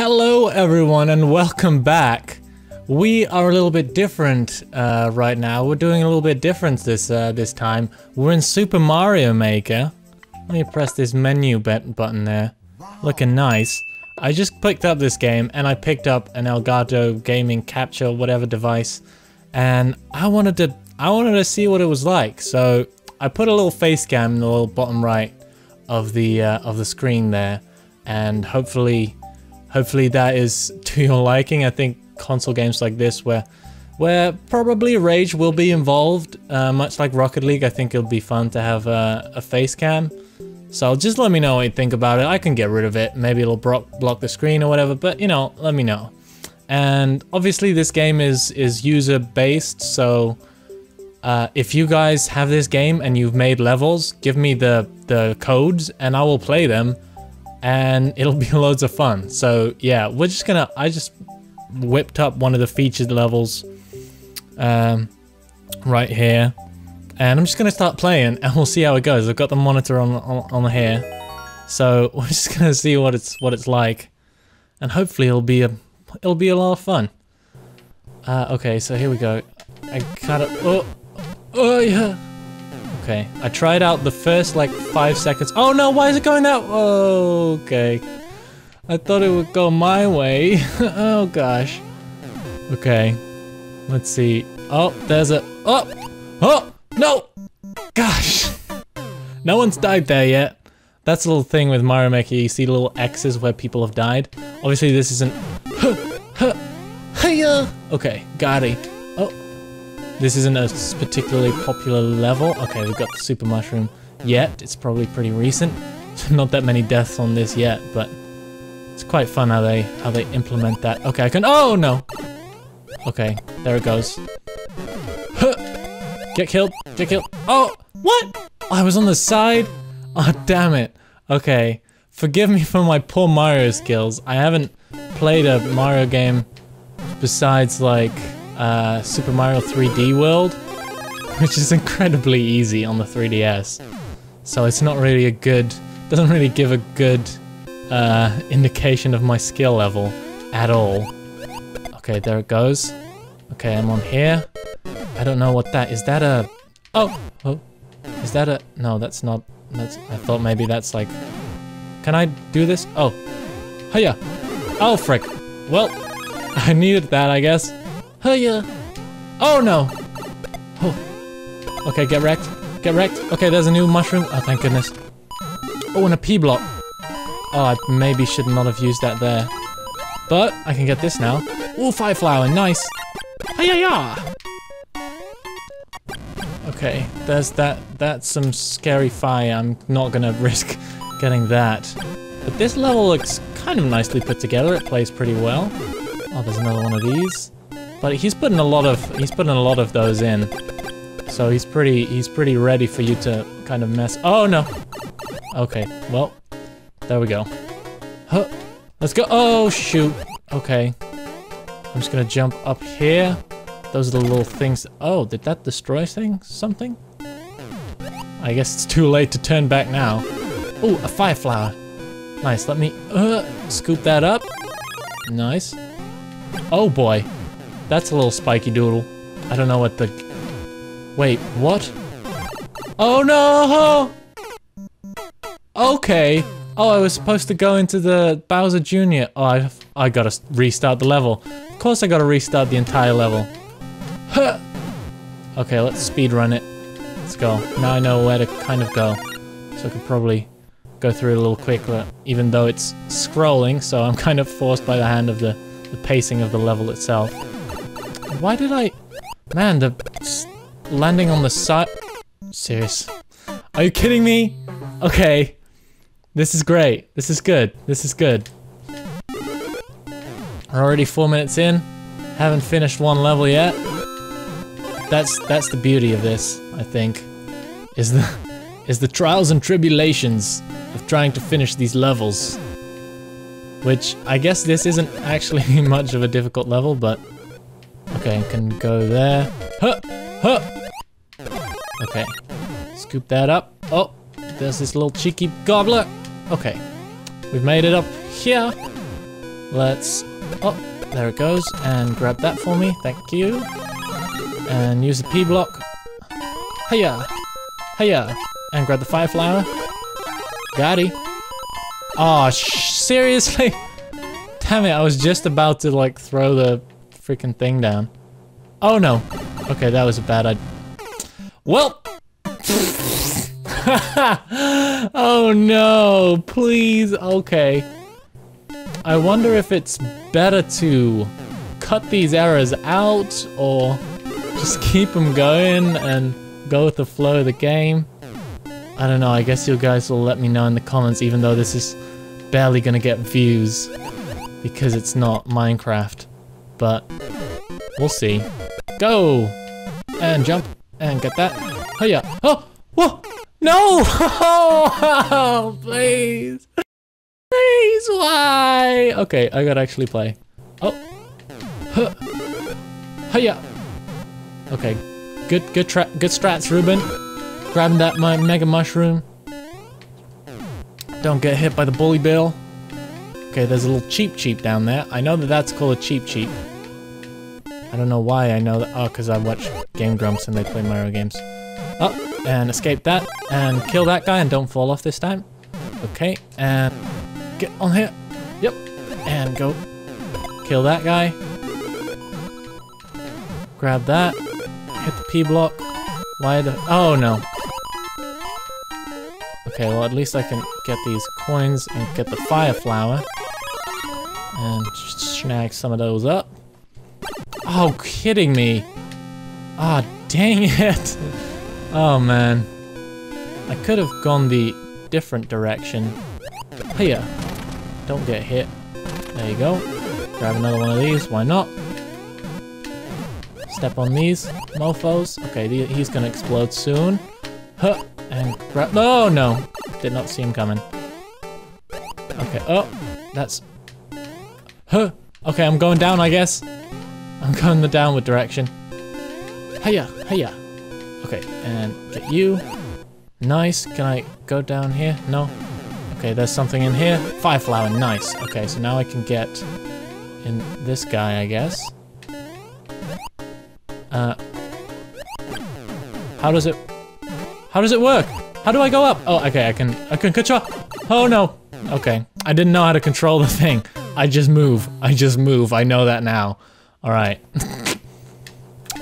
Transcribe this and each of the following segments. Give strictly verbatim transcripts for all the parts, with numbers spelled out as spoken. Hello everyone and welcome back. We are a little bit different uh, right now. We're doing a little bit different this uh, this time. We're in Super Mario Maker. Let me press this menu bet button there. Looking nice. I just picked up this game and I picked up an Elgato gaming capture whatever device, and I wanted to I wanted to see what it was like. So I put a little face cam in the little bottom right of the uh, of the screen there, and hopefully. Hopefully that is to your liking. I think console games like this where where probably rage will be involved, uh, much like Rocket League, I think it'll be fun to have a, a face cam. So just let me know what you think about it. I can get rid of it. Maybe it'll block, block the screen or whatever, but you know, let me know. And obviously this game is, is user-based, so uh, if you guys have this game and you've made levels, give me the, the codes and I will play them. And it'll be loads of fun. So yeah, we're just gonna, I just whipped up one of the featured levels um, right here. And I'm just gonna start playing and we'll see how it goes. I've got the monitor on, on, on here. So we're just gonna see what it's, what it's like. And hopefully it'll be a, it'll be a lot of fun. Uh, okay, so here we go. I kinda, oh, oh yeah. Okay, I tried out the first like five seconds. Oh no, why is it going that? Oh, okay. I thought it would go my way. Oh gosh. Okay, let's see. Oh, there's a, oh, oh, no! Gosh, no one's died there yet. That's a little thing with Mario Maker. You see little X's where people have died. Obviously this isn't, okay, got it. Oh. This isn't a particularly popular level. Okay, we've got the Super Mushroom yet. It's probably pretty recent. Not that many deaths on this yet, but it's quite fun how they how they implement that. Okay, I can, oh no! Okay, there it goes. Huh. Get killed, get killed. Oh, what? I was on the side? Oh, damn it. Okay, forgive me for my poor Mario skills. I haven't played a Mario game besides like, Uh, Super Mario three D World, which is incredibly easy on the three D S. So it's not really a good, doesn't really give a good uh, indication of my skill level at all. Okay, there it goes. Okay, I'm on here. I don't know what that, is that a, oh, oh, is that a, no, that's not, that's, I thought maybe that's like, can I do this? Oh, hiya. Oh, frick. Well, I needed that, I guess. Hiya! Oh no! Oh. Okay, get wrecked. Get wrecked. Okay, there's a new mushroom. Oh, thank goodness. Oh, and a P block. Oh, I maybe should not have used that there. But I can get this now. Oh, fire flower, nice. Hiya! -ya. Okay, there's that. That's some scary fire. I'm not gonna risk getting that. But this level looks kind of nicely put together. It plays pretty well. Oh, there's another one of these. But he's putting a lot of he's putting a lot of those in, so he's pretty he's pretty ready for you to kind of mess. Oh no! Okay, well, there we go. Huh? Let's go. Oh shoot! Okay, I'm just gonna jump up here. Those are the little things. Oh, did that destroy things? Something? I guess it's too late to turn back now. Oh, a fire flower. Nice. Let me uh, scoop that up. Nice. Oh boy. That's a little spiky doodle. I don't know what the... Wait, what? Oh no! Okay. Oh, I was supposed to go into the Bowser Junior Oh, I, I gotta restart the level. Of course I gotta restart the entire level. Huh. Okay, let's speedrun it. Let's go. Now I know where to kind of go. So I could probably go through it a little quicker, even though it's scrolling, so I'm kind of forced by the hand of the, the pacing of the level itself. Why did I... Man, the... landing on the side... Serious. Are you kidding me? Okay. This is great. This is good. This is good. We're already four minutes in. Haven't finished one level yet. That's that's the beauty of this, I think. Is the, is the trials and tribulations of trying to finish these levels. Which, I guess this isn't actually much of a difficult level, but... Okay, I can go there. Huh, huh. Okay, scoop that up. Oh, there's this little cheeky gobbler. Okay, we've made it up here. Let's... Oh, there it goes. And grab that for me. Thank you. And use the P block. Hiya! Hiya! And grab the fire flower. Got it. Aw, sh seriously? Damn it, I was just about to, like, throw the freaking thing down. Oh, no. Okay, that was a bad idea. Well! Oh, no. Please. Okay. I wonder if it's better to cut these errors out or just keep them going and go with the flow of the game. I don't know. I guess you guys will let me know in the comments, even though this is barely gonna get views because it's not Minecraft. But we'll see. Go! And jump. And get that. Oh, yeah. Oh! Whoa! No! Oh, please! Please, why? Okay, I gotta actually play. Oh. Huh. Hiya. Okay. Good, good, tra good strats, Ruben. Grabbing that my mega mushroom. Don't get hit by the bully bill. Okay, there's a little cheap cheap down there. I know that that's called a cheap cheap. I don't know why I know that. Oh, because I watch Game Grumps and they play Mario games. Up, and escape that, and kill that guy, and don't fall off this time. Okay, and get on here. Yep, and go. Kill that guy. Grab that. Hit the P block. Why the... Oh, no. Okay, well, at least I can get these coins and get the fire flower. And snag some of those up. Oh, kidding me. Ah, oh, dang it. Oh, man. I could have gone the different direction. Here. Don't get hit. There you go. Grab another one of these. Why not? Step on these mofos. Okay, the, he's gonna explode soon. Huh. And grab... Oh, no. Did not see him coming. Okay. Oh. That's... Huh. Okay, I'm going down, I guess. I'm going the downward direction. Hiya, hiya. Okay, and get you. Nice. Can I go down here? No. Okay, there's something in here. Fire flower, nice. Okay, so now I can get in this guy, I guess. Uh, how does it? How does it work? How do I go up? Oh, okay, I can. I can control. Oh no. Okay, I didn't know how to control the thing. I just move. I just move. I know that now. All right.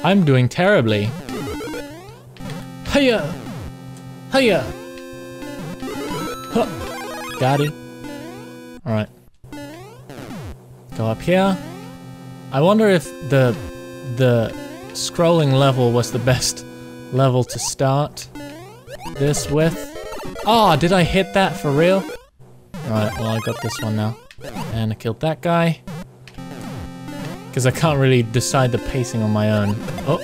I'm doing terribly. Hiya! Hiya! Huh. Got it. Alright. Go up here. I wonder if the the scrolling level was the best level to start this with. Ah, oh, did I hit that for real? Alright, well I got this one now. And I killed that guy. Because I can't really decide the pacing on my own. Oh.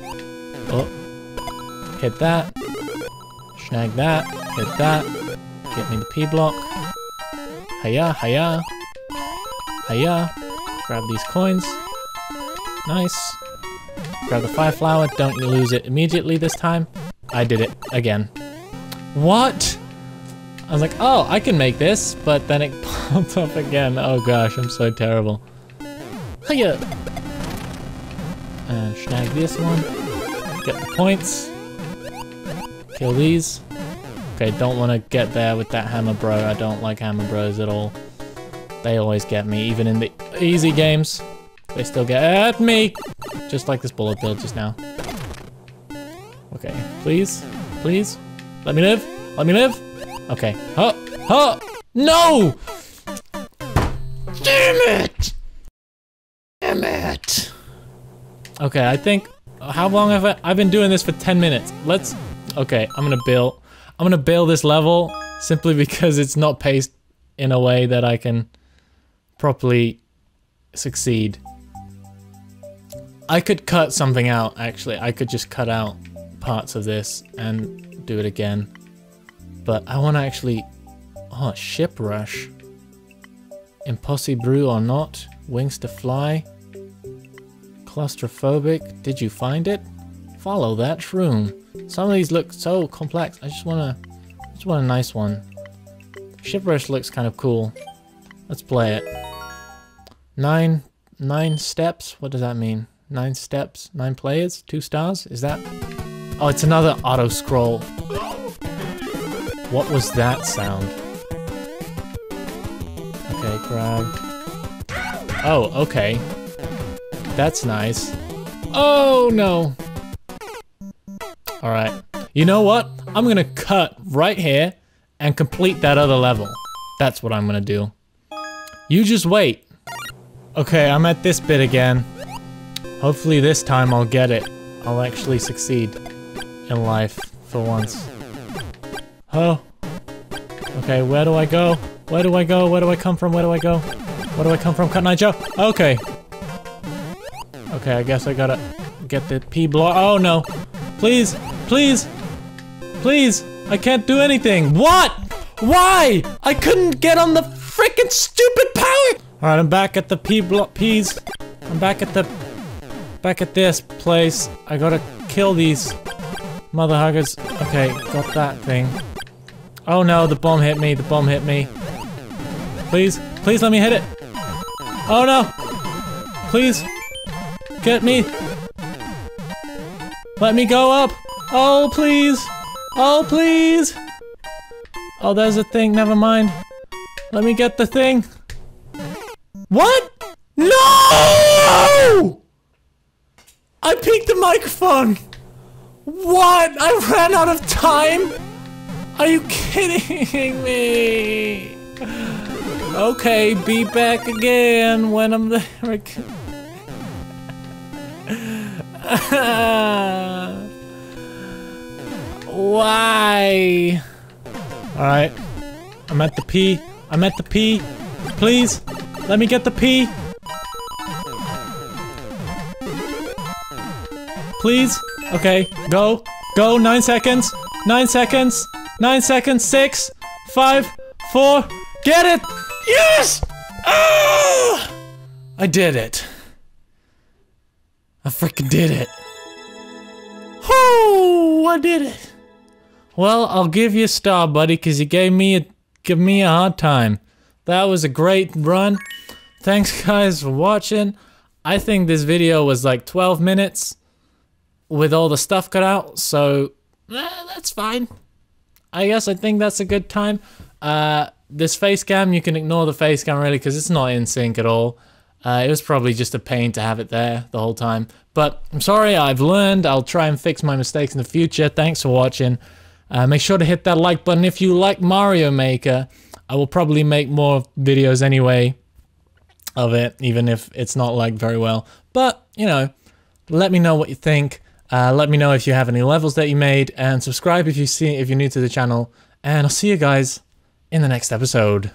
Oh. Hit that. Snag that, hit that, get me the P block. Hiya, hiya, hiya. Grab these coins. Nice. Grab the fire flower. Don't you lose it immediately this time. I did it again. What? I was like, oh, I can make this, but then it popped up again. Oh gosh, I'm so terrible. Hiya. And snag this one. Get the points. Kill these. Okay, don't want to get there with that hammer bro. I don't like hammer bros at all. They always get me, even in the easy games. They still get at me! Just like this bullet bill just now. Okay, please, please. Let me live, let me live. Okay, huh, huh, no! Damn it! Damn it! Okay, I think, how long have I, I've been doing this for ten minutes. Let's, okay, I'm gonna build. I'm gonna build this level simply because it's not paced in a way that I can properly succeed. I could cut something out, actually. I could just cut out parts of this and do it again. But I wanna actually... Oh, ship rush. Impossible or not. Wings to fly. Claustrophobic. Did you find it? Follow that shroom. Some of these look so complex. I just wanna, I just want a nice one. Shipwreck looks kind of cool. Let's play it. Nine, nine steps? What does that mean? Nine steps, nine players, two stars? Is that? Oh, it's another auto-scroll. What was that sound? Okay, grab. Oh, okay. That's nice. Oh, no. All right. You know what? I'm gonna cut right here and complete that other level. That's what I'm gonna do. You just wait. Okay, I'm at this bit again. Hopefully this time I'll get it. I'll actually succeed in life for once. Oh. Okay, where do I go? Where do I go? Where do I come from? Where do I go? Where do I come from? Cotton Eye Joe? Okay. Okay, I guess I gotta get the P block. Oh no. Please, please, please. I can't do anything. What? Why? I couldn't get on the freaking stupid power. All right, I'm back at the P block, P's. I'm back at the, back at this place. I gotta kill these mother huggers. Okay, got that thing. Oh no, the bomb hit me, the bomb hit me. Please, please let me hit it. Oh no, please, get me. Let me go up. Oh, please. Oh, please. Oh, there's a thing, never mind. Let me get the thing. What? No! I peeked the microphone. What? I ran out of time? Are you kidding me? Okay, be back again when I'm there again. Why? Alright. I'm at the P. I'm at the P. Please, let me get the P. Please. Okay, go. Go. Nine seconds. Nine seconds. Nine seconds. Six. Five. Four. Get it! Yes! Oh! I did it. I freaking did it. Oh, I did it. Well, I'll give you a star, buddy, because you gave me a, give me a hard time. That was a great run. Thanks, guys, for watching. I think this video was like twelve minutes with all the stuff cut out, so eh, that's fine. I guess I think that's a good time. Uh, this face cam, you can ignore the face cam, really, because it's not in sync at all. Uh, it was probably just a pain to have it there the whole time. But I'm sorry, I've learned. I'll try and fix my mistakes in the future. Thanks for watching. Uh, make sure to hit that like button if you like Mario Maker. I will probably make more videos anyway of it, even if it's not liked very well. But, you know, let me know what you think. Uh, let me know if you have any levels that you made. And subscribe if, you see, if you're new to the channel. And I'll see you guys in the next episode.